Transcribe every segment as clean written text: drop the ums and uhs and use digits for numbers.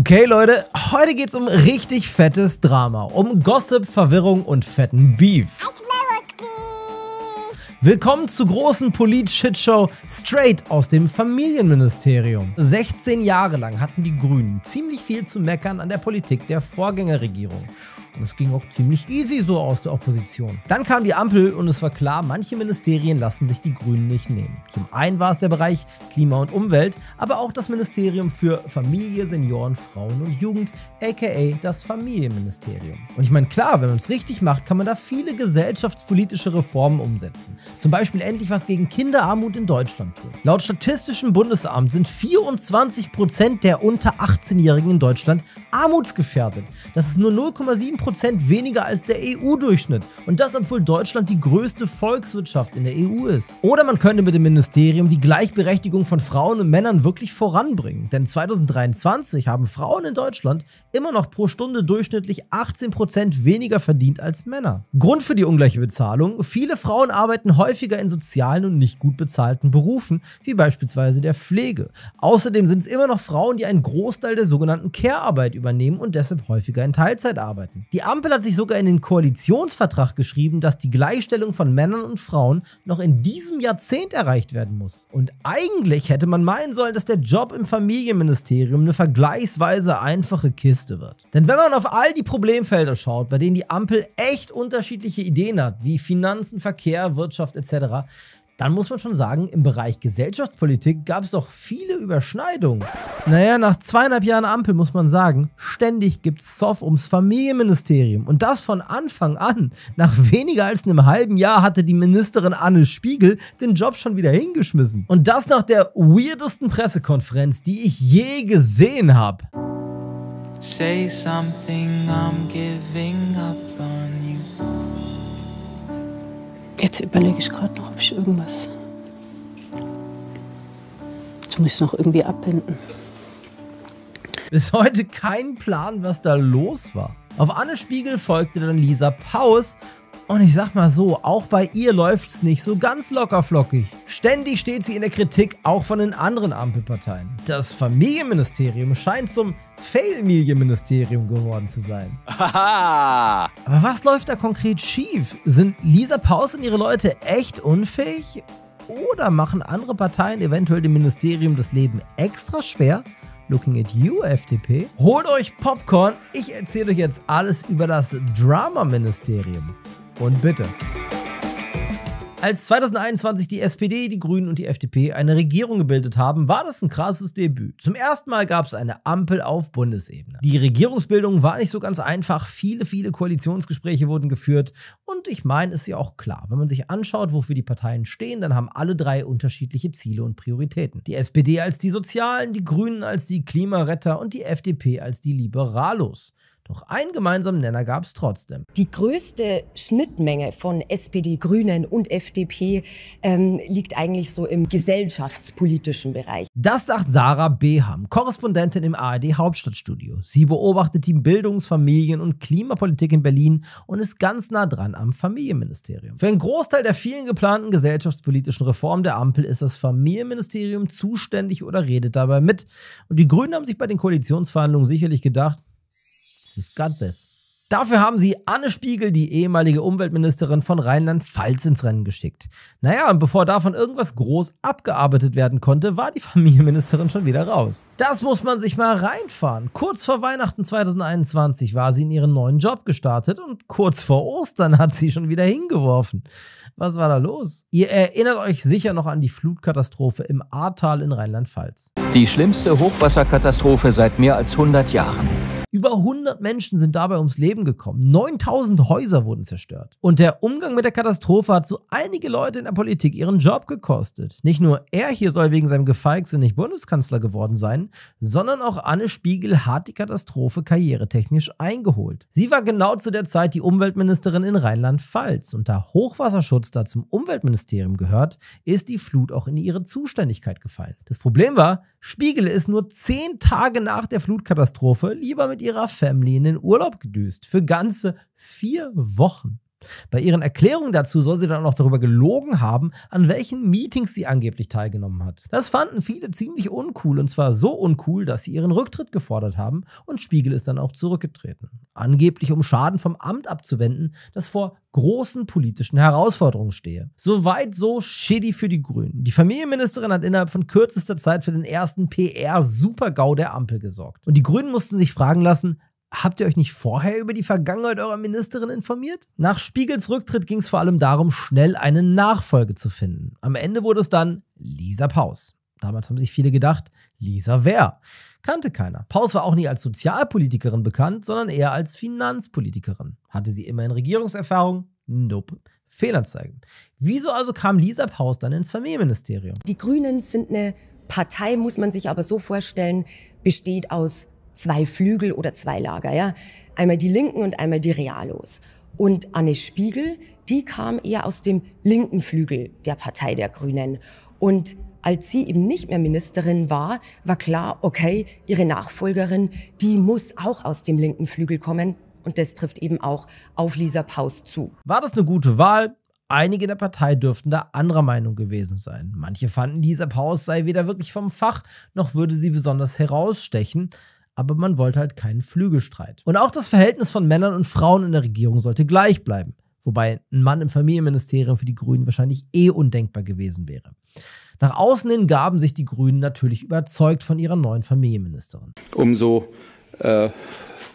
Okay Leute, heute geht's um richtig fettes Drama, um Gossip, Verwirrung und fetten Beef. Willkommen zur großen Polit-Shitshow straight aus dem Familienministerium. 16 Jahre lang hatten die Grünen ziemlich viel zu meckern an der Politik der Vorgängerregierung. Und es ging auch ziemlich easy so aus der Opposition. Dann kam die Ampel und es war klar, manche Ministerien lassen sich die Grünen nicht nehmen. Zum einen war es der Bereich Klima und Umwelt, aber auch das Ministerium für Familie, Senioren, Frauen und Jugend, aka das Familienministerium. Und ich meine, klar, wenn man es richtig macht, kann man da viele gesellschaftspolitische Reformen umsetzen. Zum Beispiel endlich was gegen Kinderarmut in Deutschland tun. Laut Statistischem Bundesamt sind 24% der unter 18-Jährigen in Deutschland armutsgefährdet. Das ist nur 0,7% weniger als der EU-Durchschnitt. Und das, obwohl Deutschland die größte Volkswirtschaft in der EU ist. Oder man könnte mit dem Ministerium die Gleichberechtigung von Frauen und Männern wirklich voranbringen. Denn 2023 haben Frauen in Deutschland immer noch pro Stunde durchschnittlich 18% weniger verdient als Männer. Grund für die ungleiche Bezahlung: viele Frauen arbeiten häufiger in sozialen und nicht gut bezahlten Berufen, wie beispielsweise der Pflege. Außerdem sind es immer noch Frauen, die einen Großteil der sogenannten Care-Arbeit übernehmen und deshalb häufiger in Teilzeit arbeiten. Die Ampel hat sich sogar in den Koalitionsvertrag geschrieben, dass die Gleichstellung von Männern und Frauen noch in diesem Jahrzehnt erreicht werden muss. Und eigentlich hätte man meinen sollen, dass der Job im Familienministerium eine vergleichsweise einfache Kiste wird. Denn wenn man auf all die Problemfelder schaut, bei denen die Ampel echt unterschiedliche Ideen hat, wie Finanzen, Verkehr, Wirtschaft, etc., dann muss man schon sagen, im Bereich Gesellschaftspolitik gab es doch viele Überschneidungen. Naja, nach 2,5 Jahren Ampel muss man sagen, ständig gibt's Zoff ums Familienministerium. Und das von Anfang an. Nach weniger als einem halben Jahr hatte die Ministerin Anne Spiegel den Job schon wieder hingeschmissen. Und das nach der weirdesten Pressekonferenz, die ich je gesehen habe. Say something, I'm giving up. Jetzt überlege ich gerade noch, ob ich irgendwas... Jetzt muss ich noch irgendwie abbinden. Bis heute kein Plan, was da los war. Auf Anne Spiegel folgte dann Lisa Paus. Und ich sag mal so, auch bei ihr läuft's nicht so ganz lockerflockig. Ständig steht sie in der Kritik, auch von den anderen Ampelparteien. Das Familienministerium scheint zum Fail-Familienministerium geworden zu sein. Aha. Aber was läuft da konkret schief? Sind Lisa Paus und ihre Leute echt unfähig? Oder machen andere Parteien eventuell dem Ministerium das Leben extra schwer? Looking at you, FDP. Holt euch Popcorn, ich erzähle euch jetzt alles über das Drama-Ministerium. Und bitte. Als 2021 die SPD, die Grünen und die FDP eine Regierung gebildet haben, war das ein krasses Debüt. Zum ersten Mal gab es eine Ampel auf Bundesebene. Die Regierungsbildung war nicht so ganz einfach, viele Koalitionsgespräche wurden geführt und ich meine, ist ja auch klar, wenn man sich anschaut, wofür die Parteien stehen, dann haben alle drei unterschiedliche Ziele und Prioritäten. Die SPD als die Sozialen, die Grünen als die Klimaretter und die FDP als die Liberalos. Doch einen gemeinsamen Nenner gab es trotzdem. Die größte Schnittmenge von SPD, Grünen und FDP liegt eigentlich so im gesellschaftspolitischen Bereich. Das sagt Sarah Beham, Korrespondentin im ARD Hauptstadtstudio. Sie beobachtet die Bildungs-, Familien- und Klimapolitik in Berlin und ist ganz nah dran am Familienministerium. Für einen Großteil der vielen geplanten gesellschaftspolitischen Reformen der Ampel ist das Familienministerium zuständig oder redet dabei mit. Und die Grünen haben sich bei den Koalitionsverhandlungen sicherlich gedacht, got this. Dafür haben sie Anne Spiegel, die ehemalige Umweltministerin von Rheinland-Pfalz, ins Rennen geschickt. Naja, und bevor davon irgendwas groß abgearbeitet werden konnte, war die Familienministerin schon wieder raus. Das muss man sich mal reinfahren. Kurz vor Weihnachten 2021 war sie in ihren neuen Job gestartet und kurz vor Ostern hat sie schon wieder hingeworfen. Was war da los? Ihr erinnert euch sicher noch an die Flutkatastrophe im Ahrtal in Rheinland-Pfalz. Die schlimmste Hochwasserkatastrophe seit mehr als 100 Jahren. Über 100 Menschen sind dabei ums Leben gekommen, 9000 Häuser wurden zerstört. Und der Umgang mit der Katastrophe hat so einige Leute in der Politik ihren Job gekostet. Nicht nur er hier soll wegen seinem Gefeixe nicht Bundeskanzler geworden sein, sondern auch Anne Spiegel hat die Katastrophe karrieretechnisch eingeholt. Sie war genau zu der Zeit die Umweltministerin in Rheinland-Pfalz und da Hochwasserschutz da zum Umweltministerium gehört, ist die Flut auch in ihre Zuständigkeit gefallen. Das Problem war, Spiegel ist nur 10 Tage nach der Flutkatastrophe lieber mit ihrer Family in den Urlaub gedüst. Für ganze 4 Wochen. Bei ihren Erklärungen dazu soll sie dann auch noch darüber gelogen haben, an welchen Meetings sie angeblich teilgenommen hat. Das fanden viele ziemlich uncool, und zwar so uncool, dass sie ihren Rücktritt gefordert haben, und Spiegel ist dann auch zurückgetreten. Angeblich um Schaden vom Amt abzuwenden, das vor großen politischen Herausforderungen stehe. Soweit so shitty für die Grünen. Die Familienministerin hat innerhalb von kürzester Zeit für den ersten PR-Super-GAU der Ampel gesorgt. Und die Grünen mussten sich fragen lassen: Habt ihr euch nicht vorher über die Vergangenheit eurer Ministerin informiert? Nach Spiegels Rücktritt ging es vor allem darum, schnell eine Nachfolge zu finden. Am Ende wurde es dann Lisa Paus. Damals haben sich viele gedacht, Lisa wer? Kannte keiner. Paus war auch nie als Sozialpolitikerin bekannt, sondern eher als Finanzpolitikerin. Hatte sie immerhin Regierungserfahrung? Nope. Fehlanzeigen. Wieso also kam Lisa Paus dann ins Familienministerium? Die Grünen sind eine Partei, muss man sich aber so vorstellen, besteht aus zwei Flügel oder zwei Lager, ja. Einmal die Linken und einmal die Realos. Und Anne Spiegel, die kam eher aus dem linken Flügel der Partei der Grünen. Und als sie eben nicht mehr Ministerin war, war klar, okay, ihre Nachfolgerin, die muss auch aus dem linken Flügel kommen. Und das trifft eben auch auf Lisa Paus zu. War das eine gute Wahl? Einige in der Partei dürften da anderer Meinung gewesen sein. Manche fanden, Lisa Paus sei weder wirklich vom Fach, noch würde sie besonders herausstechen. Aber man wollte halt keinen Flügelstreit. Und auch das Verhältnis von Männern und Frauen in der Regierung sollte gleich bleiben. Wobei ein Mann im Familienministerium für die Grünen wahrscheinlich eh undenkbar gewesen wäre. Nach außen hin gaben sich die Grünen natürlich überzeugt von ihrer neuen Familienministerin. Umso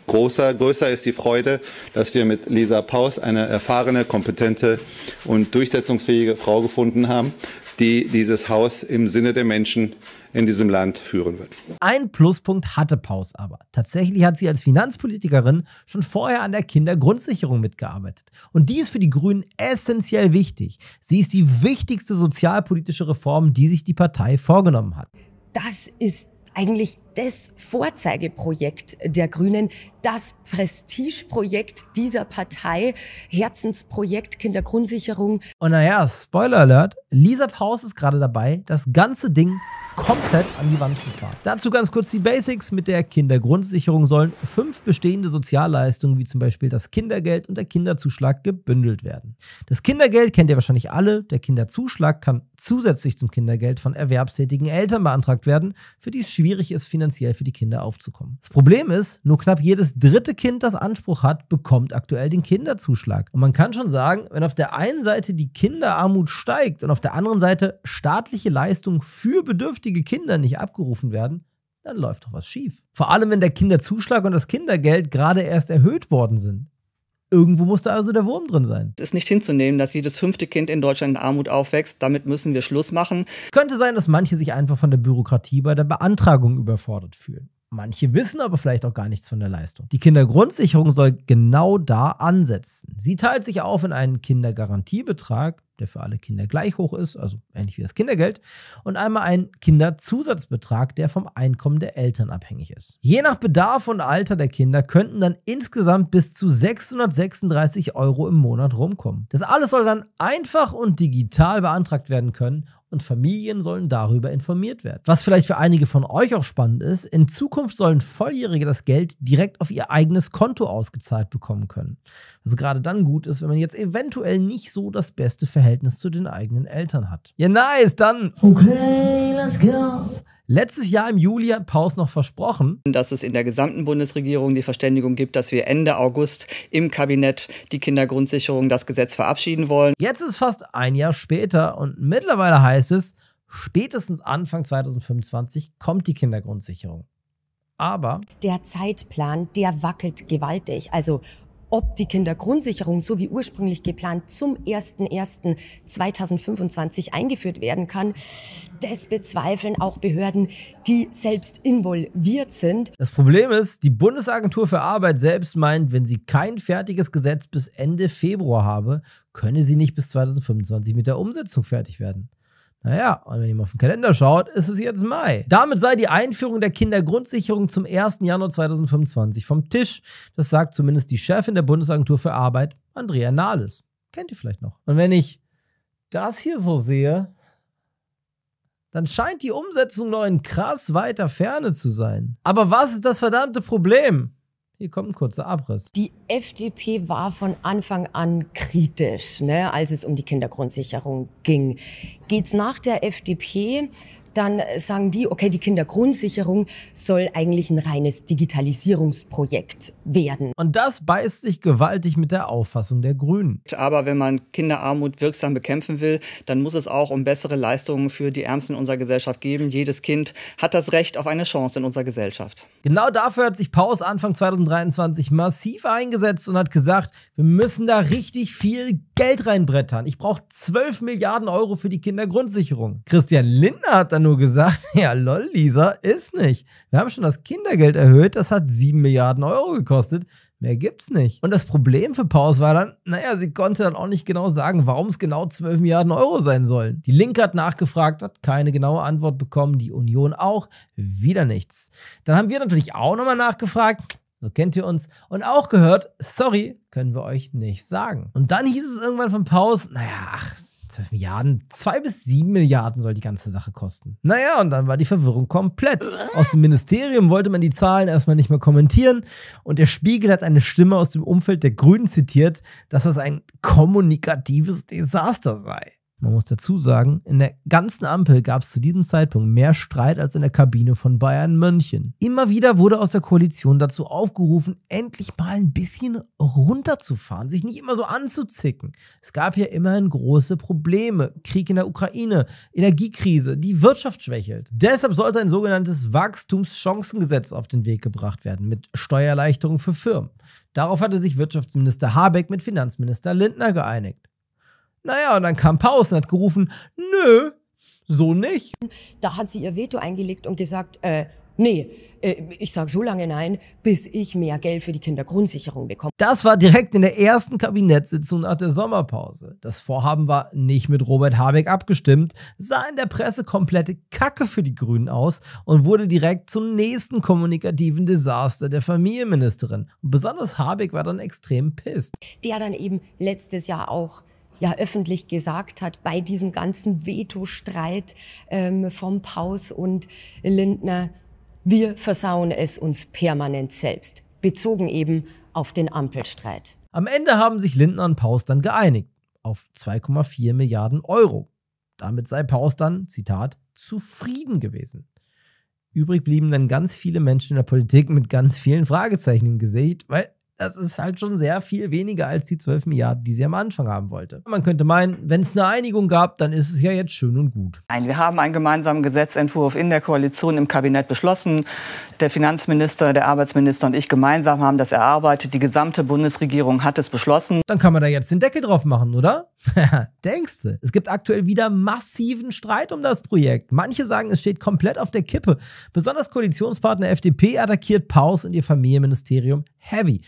größer ist die Freude, dass wir mit Lisa Paus eine erfahrene, kompetente und durchsetzungsfähige Frau gefunden haben, die dieses Haus im Sinne der Menschen in diesem Land führen wird. Ein Pluspunkt hatte Paus aber. Tatsächlich hat sie als Finanzpolitikerin schon vorher an der Kindergrundsicherung mitgearbeitet. Und die ist für die Grünen essentiell wichtig. Sie ist die wichtigste sozialpolitische Reform, die sich die Partei vorgenommen hat. Das ist eigentlich das Vorzeigeprojekt der Grünen, das Prestigeprojekt dieser Partei, Herzensprojekt Kindergrundsicherung. Und naja, Spoiler Alert, Lisa Paus ist gerade dabei, das ganze Ding komplett an die Wand zu fahren. Dazu ganz kurz die Basics. Mit der Kindergrundsicherung sollen 5 bestehende Sozialleistungen, wie zum Beispiel das Kindergeld und der Kinderzuschlag, gebündelt werden. Das Kindergeld kennt ihr wahrscheinlich alle. Der Kinderzuschlag kann zusätzlich zum Kindergeld von erwerbstätigen Eltern beantragt werden, für die es schwierig ist, finanziell für die Kinder aufzukommen. Das Problem ist, nur knapp jedes dritte Kind, das Anspruch hat, bekommt aktuell den Kinderzuschlag. Und man kann schon sagen, wenn auf der einen Seite die Kinderarmut steigt und auf der anderen Seite staatliche Leistungen für bedürftige Kinder nicht abgerufen werden, dann läuft doch was schief. Vor allem, wenn der Kinderzuschlag und das Kindergeld gerade erst erhöht worden sind. Irgendwo muss da also der Wurm drin sein. Es ist nicht hinzunehmen, dass jedes 5. Kind in Deutschland in Armut aufwächst. Damit müssen wir Schluss machen. Könnte sein, dass manche sich einfach von der Bürokratie bei der Beantragung überfordert fühlen. Manche wissen aber vielleicht auch gar nichts von der Leistung. Die Kindergrundsicherung soll genau da ansetzen. Sie teilt sich auf in einen Kindergarantiebetrag, der für alle Kinder gleich hoch ist, also ähnlich wie das Kindergeld, und einmal einen Kinderzusatzbetrag, der vom Einkommen der Eltern abhängig ist. Je nach Bedarf und Alter der Kinder könnten dann insgesamt bis zu 636 € im Monat rumkommen. Das alles soll dann einfach und digital beantragt werden können, und Familien sollen darüber informiert werden. Was vielleicht für einige von euch auch spannend ist: In Zukunft sollen Volljährige das Geld direkt auf ihr eigenes Konto ausgezahlt bekommen können. Was gerade dann gut ist, wenn man jetzt eventuell nicht so das beste Verhältnis zu den eigenen Eltern hat. Ja, nice, dann... Okay, let's go. Letztes Jahr im Juli hat Paus noch versprochen, dass es in der gesamten Bundesregierung die Verständigung gibt, dass wir Ende August im Kabinett die Kindergrundsicherung, das Gesetz, verabschieden wollen. Jetzt ist fast ein Jahr später und mittlerweile heißt es, spätestens Anfang 2025 kommt die Kindergrundsicherung. Aber der Zeitplan, der wackelt gewaltig. Also ob die Kindergrundsicherung, so wie ursprünglich geplant, zum 01.01.2025 eingeführt werden kann, das bezweifeln auch Behörden, die selbst involviert sind. Das Problem ist, die Bundesagentur für Arbeit selbst meint, wenn sie kein fertiges Gesetz bis Ende Februar habe, könne sie nicht bis 2025 mit der Umsetzung fertig werden. Naja, und wenn ihr mal auf den Kalender schaut, ist es jetzt Mai. Damit sei die Einführung der Kindergrundsicherung zum 1. Januar 2025 vom Tisch. Das sagt zumindest die Chefin der Bundesagentur für Arbeit, Andrea Nahles. Kennt ihr vielleicht noch. Und wenn ich das hier so sehe, dann scheint die Umsetzung noch in krass weiter Ferne zu sein. Aber was ist das verdammte Problem? Hier kommt ein kurzer Abriss. Die FDP war von Anfang an kritisch, ne, als es um die Kindergrundsicherung ging. Geht's nach der FDP, dann sagen die, okay, die Kindergrundsicherung soll eigentlich ein reines Digitalisierungsprojekt werden. Und das beißt sich gewaltig mit der Auffassung der Grünen. Aber wenn man Kinderarmut wirksam bekämpfen will, dann muss es auch um bessere Leistungen für die Ärmsten in unserer Gesellschaft geben. Jedes Kind hat das Recht auf eine Chance in unserer Gesellschaft. Genau dafür hat sich Paus Anfang 2023 massiv eingesetzt und hat gesagt, wir müssen da richtig viel Geld reinbrettern. Ich brauche 12 Milliarden Euro für die Kindergrundsicherung. Christian Lindner hat dann nur gesagt, ja lol Lisa, ist nicht. Wir haben schon das Kindergeld erhöht, das hat 7 Milliarden Euro gekostet. Mehr gibt's nicht. Und das Problem für Paus war dann, naja, sie konnte dann auch nicht genau sagen, warum es genau 12 Milliarden Euro sein sollen. Die Linke hat nachgefragt, hat keine genaue Antwort bekommen, die Union auch, wieder nichts. Dann haben wir natürlich auch nochmal nachgefragt, so kennt ihr uns, und auch gehört, sorry, können wir euch nicht sagen. Und dann hieß es irgendwann von Paus, naja, ach, 12 Milliarden, 2 bis 7 Milliarden soll die ganze Sache kosten. Naja, und dann war die Verwirrung komplett. Aus dem Ministerium wollte man die Zahlen erstmal nicht mehr kommentieren und der Spiegel hat eine Stimme aus dem Umfeld der Grünen zitiert, dass das ein kommunikatives Desaster sei. Man muss dazu sagen, in der ganzen Ampel gab es zu diesem Zeitpunkt mehr Streit als in der Kabine von Bayern München. Immer wieder wurde aus der Koalition dazu aufgerufen, endlich mal ein bisschen runterzufahren, sich nicht immer so anzuzicken. Es gab hier immerhin große Probleme. Krieg in der Ukraine, Energiekrise, die Wirtschaft schwächelt. Deshalb sollte ein sogenanntes Wachstumschancengesetz auf den Weg gebracht werden, mit Steuererleichterungen für Firmen. Darauf hatte sich Wirtschaftsminister Habeck mit Finanzminister Lindner geeinigt. Naja, und dann kam Paus und hat gerufen, nö, so nicht. Da hat sie ihr Veto eingelegt und gesagt, nee, ich sag so lange nein, bis ich mehr Geld für die Kindergrundsicherung bekomme. Das war direkt in der ersten Kabinettssitzung nach der Sommerpause. Das Vorhaben war nicht mit Robert Habeck abgestimmt, sah in der Presse komplette Kacke für die Grünen aus und wurde direkt zum nächsten kommunikativen Desaster der Familienministerin. Und besonders Habeck war dann extrem pisst. Der dann eben letztes Jahr auch ja öffentlich gesagt hat, bei diesem ganzen Veto-Streit vom Paus und Lindner, wir versauen es uns permanent selbst, bezogen eben auf den Ampelstreit. Am Ende haben sich Lindner und Paus dann geeinigt, auf 2,4 Milliarden Euro. Damit sei Paus dann, Zitat, zufrieden gewesen. Übrig blieben dann ganz viele Menschen in der Politik mit ganz vielen Fragezeichen im Gesicht, weil das ist halt schon sehr viel weniger als die 12 Milliarden, die sie am Anfang haben wollte. Man könnte meinen, wenn es eine Einigung gab, dann ist es ja jetzt schön und gut. Nein, wir haben einen gemeinsamen Gesetzentwurf in der Koalition im Kabinett beschlossen. Der Finanzminister, der Arbeitsminister und ich gemeinsam haben das erarbeitet. Die gesamte Bundesregierung hat es beschlossen. Dann kann man da jetzt den Deckel drauf machen, oder? Denkst du? Es gibt aktuell wieder massiven Streit um das Projekt. Manche sagen, es steht komplett auf der Kippe. Besonders Koalitionspartner FDP attackiert Paus und ihr Familienministerium heavy.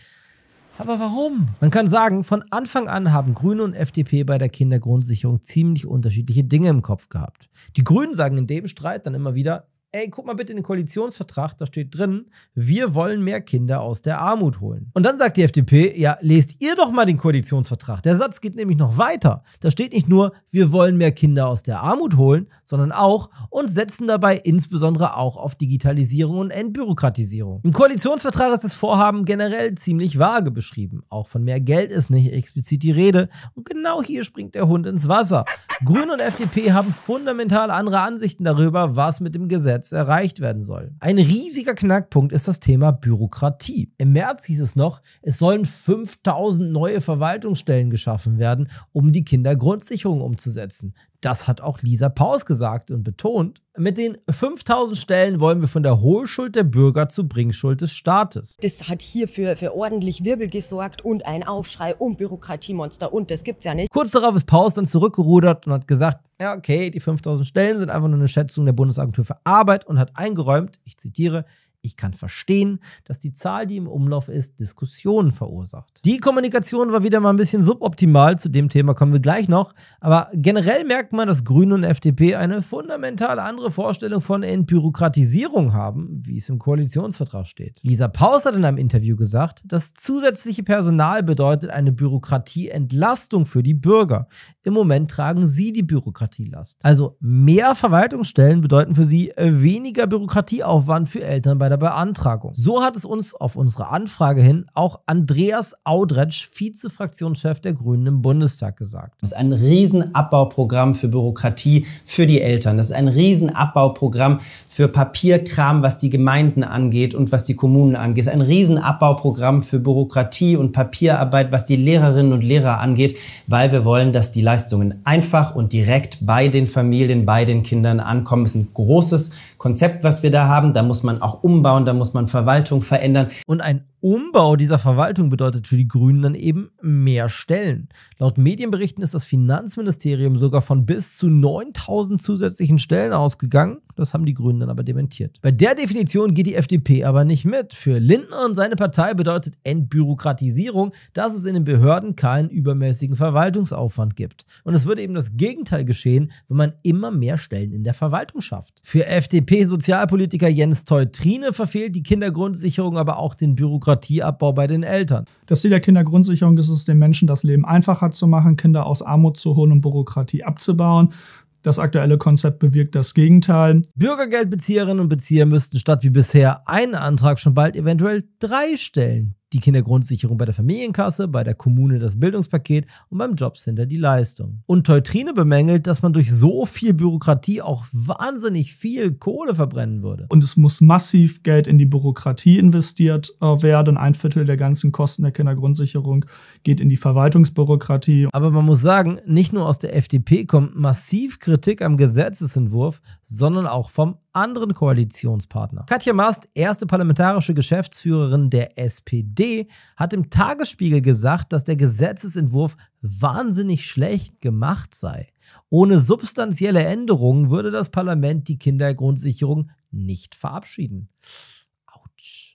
Aber warum? Man kann sagen, von Anfang an haben Grüne und FDP bei der Kindergrundsicherung ziemlich unterschiedliche Dinge im Kopf gehabt. Die Grünen sagen in dem Streit dann immer wieder, ey, guck mal bitte in den Koalitionsvertrag, da steht drin, wir wollen mehr Kinder aus der Armut holen. Und dann sagt die FDP, ja, lest ihr doch mal den Koalitionsvertrag. Der Satz geht nämlich noch weiter. Da steht nicht nur, wir wollen mehr Kinder aus der Armut holen, sondern auch und setzen dabei insbesondere auch auf Digitalisierung und Entbürokratisierung. Im Koalitionsvertrag ist das Vorhaben generell ziemlich vage beschrieben. Auch von mehr Geld ist nicht explizit die Rede. Und genau hier springt der Hund ins Wasser. Grüne und FDP haben fundamental andere Ansichten darüber, was mit dem Gesetz erreicht werden soll. Ein riesiger Knackpunkt ist das Thema Bürokratie. Im März hieß es noch, es sollen 5000 neue Verwaltungsstellen geschaffen werden, um die Kindergrundsicherung umzusetzen. Das hat auch Lisa Paus gesagt und betont, mit den 5000 Stellen wollen wir von der Hohlschuld der Bürger zur Bringschuld des Staates. Das hat hier für ordentlich Wirbel gesorgt und ein Aufschrei um Bürokratiemonster und das gibt's ja nicht. Kurz darauf ist Paus dann zurückgerudert und hat gesagt, ja okay, die 5000 Stellen sind einfach nur eine Schätzung der Bundesagentur für Arbeit und hat eingeräumt, ich zitiere, ich kann verstehen, dass die Zahl, die im Umlauf ist, Diskussionen verursacht. Die Kommunikation war wieder mal ein bisschen suboptimal, zu dem Thema kommen wir gleich noch. Aber generell merkt man, dass Grüne und FDP eine fundamental andere Vorstellung von Entbürokratisierung haben, wie es im Koalitionsvertrag steht. Lisa Paus hat in einem Interview gesagt, das zusätzliche Personal bedeutet eine Bürokratieentlastung für die Bürger. Im Moment tragen sie die Bürokratielast. Also mehr Verwaltungsstellen bedeuten für sie weniger Bürokratieaufwand für Eltern bei der einer Beantragung. So hat es uns auf unsere Anfrage hin auch Andreas Audretsch, Vize-Fraktionschef der Grünen im Bundestag, gesagt. Das ist ein Riesenabbauprogramm für Bürokratie für die Eltern. Das ist ein Riesenabbauprogramm für Papierkram, was die Gemeinden angeht und was die Kommunen angeht. Das ist ein Riesenabbauprogramm für Bürokratie und Papierarbeit, was die Lehrerinnen und Lehrer angeht, weil wir wollen, dass die Leistungen einfach und direkt bei den Familien, bei den Kindern ankommen. Das ist ein großes Konzept, was wir da haben. Da muss man auch umbauen, da muss man Verwaltung verändern. Und ein Umbau dieser Verwaltung bedeutet für die Grünen dann eben mehr Stellen. Laut Medienberichten ist das Finanzministerium sogar von bis zu 9.000 zusätzlichen Stellen ausgegangen. Das haben die Grünen dann aber dementiert. Bei der Definition geht die FDP aber nicht mit. Für Lindner und seine Partei bedeutet Entbürokratisierung, dass es in den Behörden keinen übermäßigen Verwaltungsaufwand gibt. Und es würde eben das Gegenteil geschehen, wenn man immer mehr Stellen in der Verwaltung schafft. Für FDP-Sozialpolitiker Jens Teurtrine verfehlt die Kindergrundsicherung aber auch den Bürokratieabbau bei den Eltern. Das Ziel der Kindergrundsicherung ist es, den Menschen das Leben einfacher zu machen, Kinder aus Armut zu holen und Bürokratie abzubauen. Das aktuelle Konzept bewirkt das Gegenteil. Bürgergeldbezieherinnen und Bezieher müssten statt wie bisher einen Antrag schon bald eventuell 3 stellen. Die Kindergrundsicherung bei der Familienkasse, bei der Kommune das Bildungspaket und beim Jobcenter die Leistung. Und Teurtrine bemängelt, dass man durch so viel Bürokratie auch wahnsinnig viel Kohle verbrennen würde. Und es muss massiv Geld in die Bürokratie investiert werden. 1/4 der ganzen Kosten der Kindergrundsicherung geht in die Verwaltungsbürokratie. Aber man muss sagen, nicht nur aus der FDP kommt massiv Kritik am Gesetzesentwurf, sondern auch vom anderen Koalitionspartner. Katja Mast, erste parlamentarische Geschäftsführerin der SPD, hat im Tagesspiegel gesagt, dass der Gesetzesentwurf wahnsinnig schlecht gemacht sei. Ohne substanzielle Änderungen würde das Parlament die Kindergrundsicherung nicht verabschieden.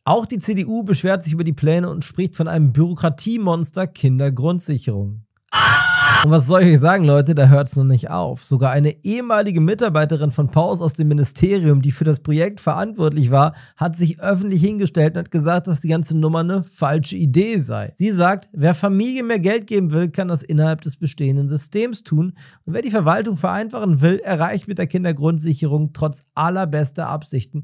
Auch die CDU beschwert sich über die Pläne und spricht von einem Bürokratiemonster Kindergrundsicherung. Und was soll ich euch sagen, Leute, da hört es noch nicht auf. Sogar eine ehemalige Mitarbeiterin von Paus aus dem Ministerium, die für das Projekt verantwortlich war, hat sich öffentlich hingestellt und hat gesagt, dass die ganze Nummer eine falsche Idee sei. Sie sagt, wer Familie mehr Geld geben will, kann das innerhalb des bestehenden Systems tun. Und wer die Verwaltung vereinfachen will, erreicht mit der Kindergrundsicherung trotz allerbester Absichten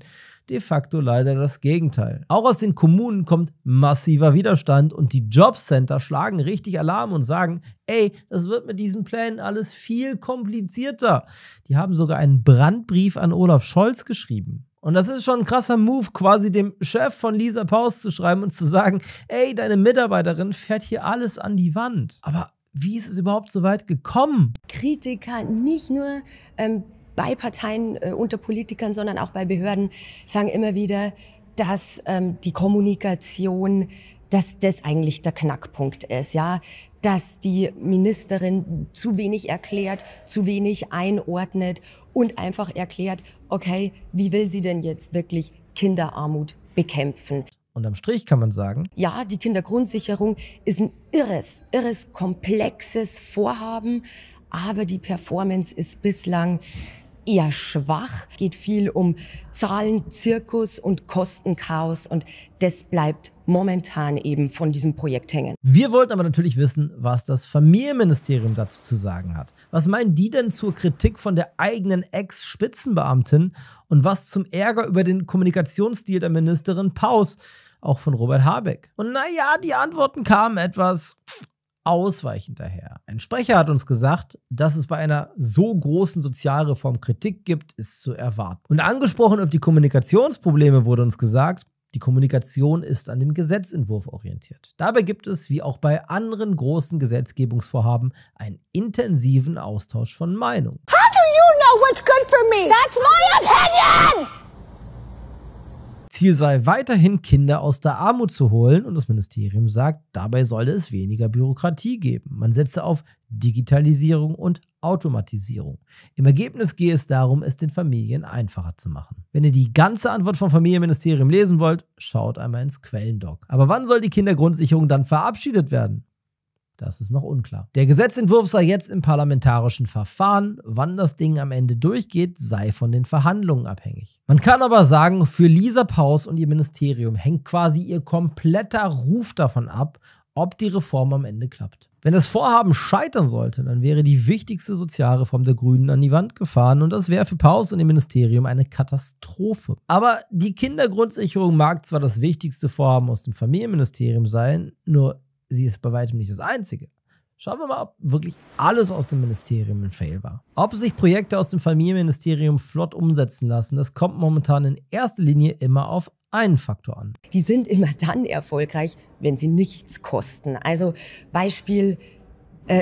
de facto leider das Gegenteil. Auch aus den Kommunen kommt massiver Widerstand und die Jobcenter schlagen richtig Alarm und sagen, ey, das wird mit diesen Plänen alles viel komplizierter. Die haben sogar einen Brandbrief an Olaf Scholz geschrieben. Und das ist schon ein krasser Move, quasi dem Chef von Lisa Paus zu schreiben und zu sagen, ey, deine Mitarbeiterin fährt hier alles an die Wand. Aber wie ist es überhaupt so weit gekommen? Kritiker nicht nur bei Parteien, unter Politikern, sondern auch bei Behörden sagen immer wieder, dass die Kommunikation, dass das eigentlich der Knackpunkt ist, ja, dass die Ministerin zu wenig erklärt, zu wenig einordnet und einfach erklärt, okay, wie will sie denn jetzt wirklich Kinderarmut bekämpfen? Und am Strich kann man sagen, ja, die Kindergrundsicherung ist ein irres, komplexes Vorhaben, aber die Performance ist bislang eher schwach. Geht viel um Zahlen, Zirkus und Kostenchaos und das bleibt momentan eben von diesem Projekt hängen. Wir wollten aber natürlich wissen, was das Familienministerium dazu zu sagen hat. Was meinen die denn zur Kritik von der eigenen Ex-Spitzenbeamtin und was zum Ärger über den Kommunikationsstil der Ministerin Paus, auch von Robert Habeck? Und naja, die Antworten kamen etwas ausweichend daher. Ein Sprecher hat uns gesagt, dass es bei einer so großen Sozialreform Kritik gibt, ist zu erwarten. Und angesprochen auf die Kommunikationsprobleme wurde uns gesagt, die Kommunikation ist an dem Gesetzentwurf orientiert. Dabei gibt es, wie auch bei anderen großen Gesetzgebungsvorhaben, einen intensiven Austausch von Meinungen. How do you know what's good for me? That's my opinion! Ziel sei weiterhin, Kinder aus der Armut zu holen und das Ministerium sagt, dabei solle es weniger Bürokratie geben. Man setze auf Digitalisierung und Automatisierung. Im Ergebnis gehe es darum, es den Familien einfacher zu machen. Wenn ihr die ganze Antwort vom Familienministerium lesen wollt, schaut einmal ins Quellendoc. Aber wann soll die Kindergrundsicherung dann verabschiedet werden? Das ist noch unklar. Der Gesetzentwurf sei jetzt im parlamentarischen Verfahren. Wann das Ding am Ende durchgeht, sei von den Verhandlungen abhängig. Man kann aber sagen, für Lisa Paus und ihr Ministerium hängt quasi ihr kompletter Ruf davon ab, ob die Reform am Ende klappt. Wenn das Vorhaben scheitern sollte, dann wäre die wichtigste Sozialreform der Grünen an die Wand gefahren und das wäre für Paus und dem Ministerium eine Katastrophe. Aber die Kindergrundsicherung mag zwar das wichtigste Vorhaben aus dem Familienministerium sein, nur sie ist bei weitem nicht das einzige. Schauen wir mal, ob wirklich alles aus dem Ministerium ein Fail war. Ob sich Projekte aus dem Familienministerium flott umsetzen lassen, das kommt momentan in erster Linie immer auf einen Faktor an. Die sind immer dann erfolgreich, wenn sie nichts kosten. Also Beispiel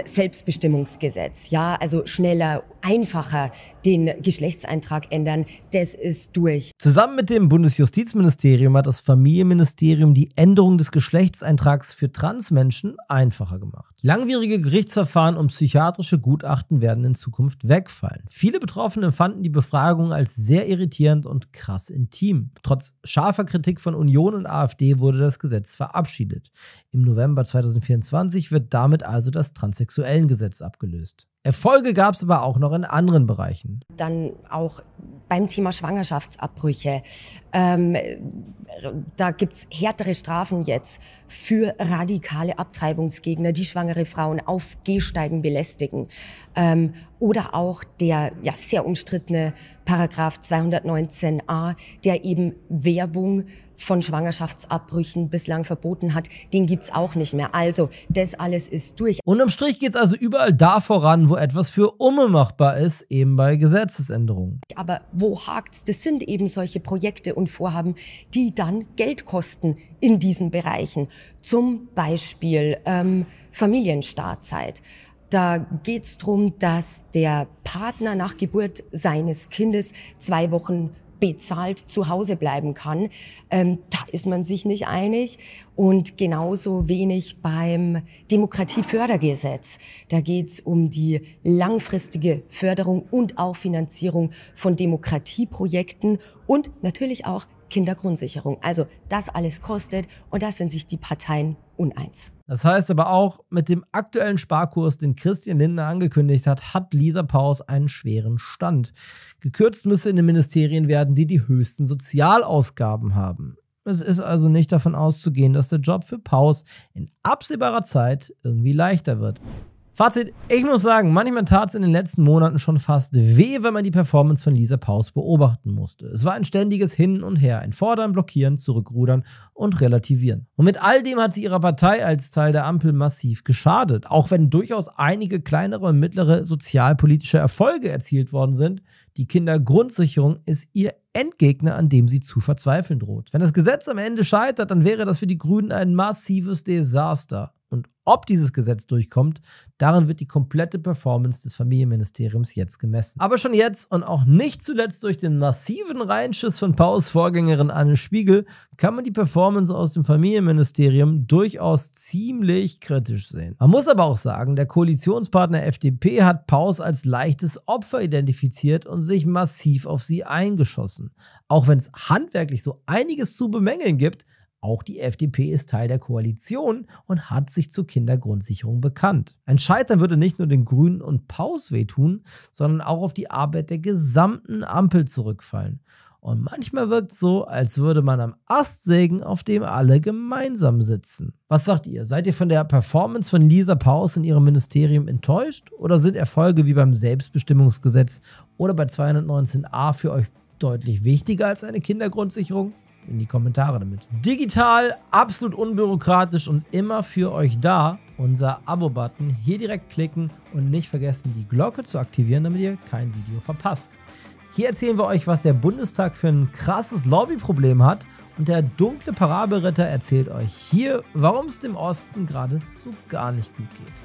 Selbstbestimmungsgesetz. Ja, also schneller, einfacher den Geschlechtseintrag ändern, das ist durch. Zusammen mit dem Bundesjustizministerium hat das Familienministerium die Änderung des Geschlechtseintrags für Transmenschen einfacher gemacht. Langwierige Gerichtsverfahren und psychiatrische Gutachten werden in Zukunft wegfallen. Viele Betroffene fanden die Befragung als sehr irritierend und krass intim. Trotz scharfer Kritik von Union und AfD wurde das Gesetz verabschiedet. Im November 2024 wird damit also das transsexuellen Gesetz abgelöst. Erfolge gab es aber auch noch in anderen Bereichen. Dann auch beim Thema Schwangerschaftsabbrüche. Da gibt es härtere Strafen jetzt für radikale Abtreibungsgegner, die schwangere Frauen auf Gehsteigen belästigen. Oder auch der sehr umstrittene Paragraph 219a, der eben Werbung von Schwangerschaftsabbrüchen bislang verboten hat. Den gibt es auch nicht mehr. Also das alles ist durch. Unterm Strich geht es also überall da voran, wo etwas für unmachbar ist, eben bei Gesetzesänderungen. Aber wo hakt's? Das sind eben solche Projekte und Vorhaben, die dann Geld kosten in diesen Bereichen. Zum Beispiel Familienstartzeit. Da geht es darum, dass der Partner nach Geburt seines Kindes 2 Wochen bezahlt zu Hause bleiben kann. Da ist man sich nicht einig. Und genauso wenig beim Demokratiefördergesetz. Da geht es um die langfristige Förderung und auch Finanzierung von Demokratieprojekten und natürlich auch Kindergrundsicherung. Also das alles kostet und da sind sich die Parteien uneins. Das heißt aber auch, mit dem aktuellen Sparkurs, den Christian Lindner angekündigt hat, hat Lisa Paus einen schweren Stand. Gekürzt müsse in den Ministerien werden, die die höchsten Sozialausgaben haben. Es ist also nicht davon auszugehen, dass der Job für Paus in absehbarer Zeit irgendwie leichter wird. Fazit, ich muss sagen, manchmal tat es in den letzten Monaten schon fast weh, wenn man die Performance von Lisa Paus beobachten musste. Es war ein ständiges Hin und Her, ein Fordern, Blockieren, Zurückrudern und Relativieren. Und mit all dem hat sie ihrer Partei als Teil der Ampel massiv geschadet. Auch wenn durchaus einige kleinere und mittlere sozialpolitische Erfolge erzielt worden sind, die Kindergrundsicherung ist ihr Endgegner, an dem sie zu verzweifeln droht. Wenn das Gesetz am Ende scheitert, dann wäre das für die Grünen ein massives Desaster. Und ob dieses Gesetz durchkommt, daran wird die komplette Performance des Familienministeriums jetzt gemessen. Aber schon jetzt und auch nicht zuletzt durch den massiven Reinschiss von Paus' Vorgängerin Anne Spiegel kann man die Performance aus dem Familienministerium durchaus ziemlich kritisch sehen. Man muss aber auch sagen, der Koalitionspartner FDP hat Paus als leichtes Opfer identifiziert und sich massiv auf sie eingeschossen. Auch wenn es handwerklich so einiges zu bemängeln gibt, auch die FDP ist Teil der Koalition und hat sich zur Kindergrundsicherung bekannt. Ein Scheitern würde nicht nur den Grünen und Paus wehtun, sondern auch auf die Arbeit der gesamten Ampel zurückfallen. Und manchmal wirkt es so, als würde man am Ast sägen, auf dem alle gemeinsam sitzen. Was sagt ihr? Seid ihr von der Performance von Lisa Paus in ihrem Ministerium enttäuscht? Oder sind Erfolge wie beim Selbstbestimmungsgesetz oder bei 219a für euch deutlich wichtiger als eine Kindergrundsicherung? In die Kommentare damit. Digital, absolut unbürokratisch und immer für euch da. Unser Abo-Button hier direkt klicken und nicht vergessen, die Glocke zu aktivieren, damit ihr kein Video verpasst. Hier erzählen wir euch, was der Bundestag für ein krasses Lobbyproblem hat und der dunkle Parabelritter erzählt euch hier, warum es dem Osten gerade so gar nicht gut geht.